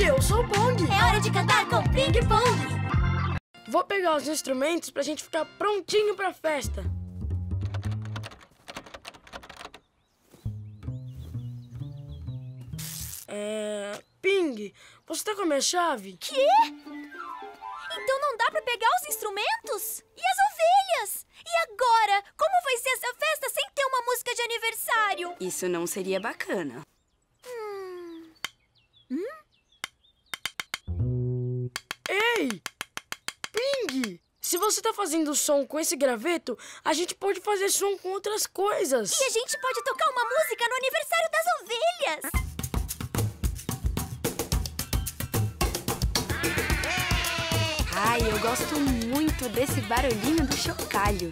E eu sou o Pong. É hora de cantar com Ping e Pong. Vou pegar os instrumentos pra gente ficar prontinho pra festa. Ping, você tá com a minha chave? Quê? Então não dá pra pegar os instrumentos? E as ovelhas? E agora? Como vai ser essa festa sem ter uma música de aniversário? Isso não seria bacana. Ei! Ping! Se você tá fazendo som com esse graveto, a gente pode fazer som com outras coisas. E a gente pode tocar uma música no aniversário das ovelhas. Ai, eu gosto muito desse barulhinho do chocalho.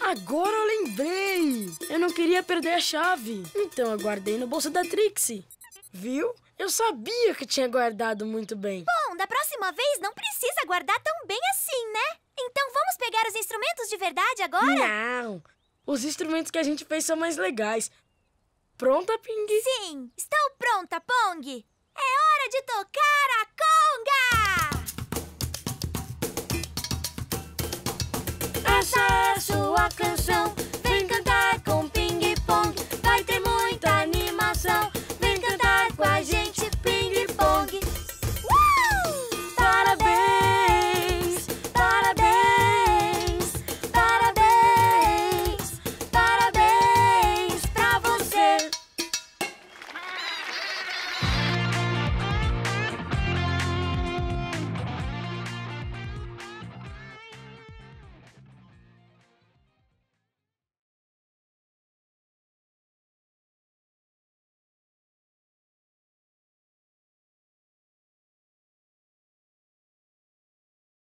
Agora eu lembrei! Eu não queria perder a chave, então eu guardei no bolso da Trixie. Viu? Eu sabia que tinha guardado muito bem. Bom, da próxima vez não precisa guardar tão bem assim, né? Então vamos pegar os instrumentos de verdade agora? Não! Os instrumentos que a gente fez são mais legais. Pronta, Ping? Sim! Estou pronta, Pong! É hora de tocar a conga! Essa é a sua canção.